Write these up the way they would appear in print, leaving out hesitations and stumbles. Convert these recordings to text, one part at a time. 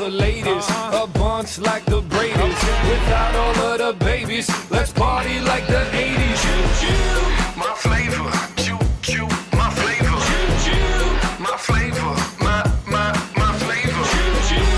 the ladies, a bunch like the Brady's. Without all of the babies, let's party like the 80s. Choo-choo, my flavor. Choo-choo, my flavor. Choo-choo, my flavor. My flavor. Choo-choo,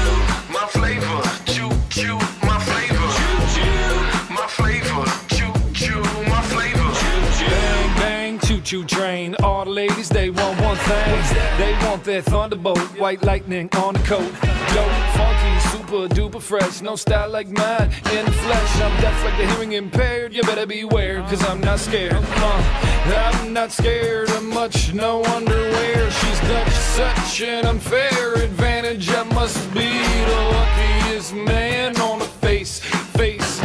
my flavor. Choo-choo, my flavor. Choo-choo, my flavor. Choo-choo, my flavor. Choo-choo. Bang, bang, choo-choo train. All the ladies, they want one thing. They want their thunderbolt, white lightning on the coat. Dope, funky, super duper fresh, no style like mine in the flesh. I'm deaf like the hearing impaired, you better beware, cause I'm not scared. I'm not scared of much, no underwear. She's got such an unfair advantage, I must be the luckiest man on the face.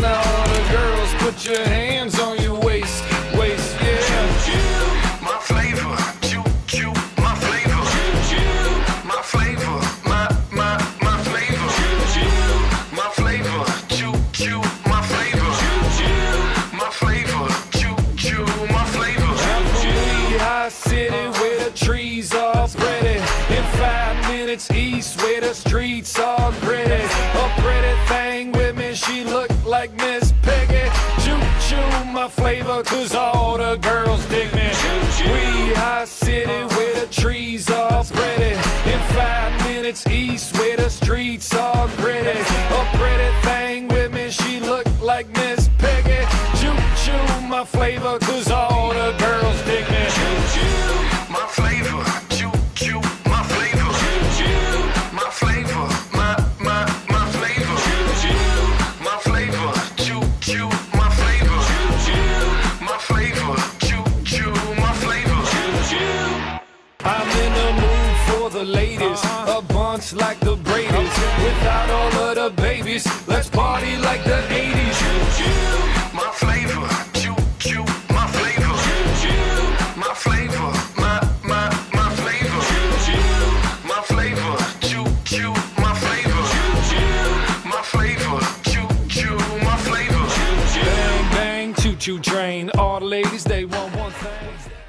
Now all the girls, put your hands on your waist, yeah. Choo-choo, my flavor. Choo-choo, my flavor. Choo-choo, my flavor. East where the streets are pretty. A pretty thing with me, she looked like Miss Piggy. Choo-choo, my flavor, cause all the girls dig me. We high city where the trees are pretty. In 5 minutes east where the streets are pretty. A pretty thing with me, she looked like Miss Piggy. Choo-choo, my flavor, cause all the girls dig me. Choo-choo, my flavor. Choo-choo, my flavor. The ladies, a bunch like the Brady's. Without all of the babies, let's party like the 80s. Choo-choo, my flavor. Choo-choo, my flavor. Choo-choo, my flavor. My flavor. Choo-choo, my flavor. Choo-choo, my flavor. Choo-choo, my flavor. Choo-choo, my flavor. Choo-choo. Bang, bang, choo-choo train. All the ladies, they want one thing.